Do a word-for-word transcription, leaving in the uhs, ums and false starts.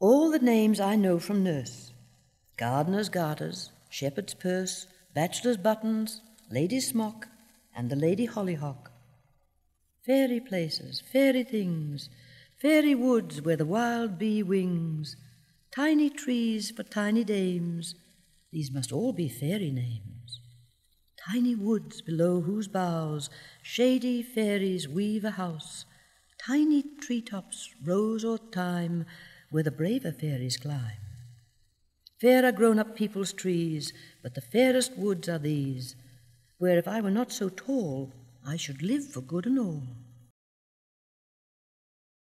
all the names I know from nurse, gardener's garters, shepherd's purse, bachelor's buttons, lady's smock, and the lady hollyhock. Fairy places, fairy things, fairy woods where the wild bee wings, tiny trees for tiny dames, these must all be fairy names. Tiny woods below whose boughs shady fairies weave a house, tiny treetops, rose or thyme, where the braver fairies climb. Fair are grown-up people's trees, but the fairest woods are these, where if I were not so tall, I should live for good and all.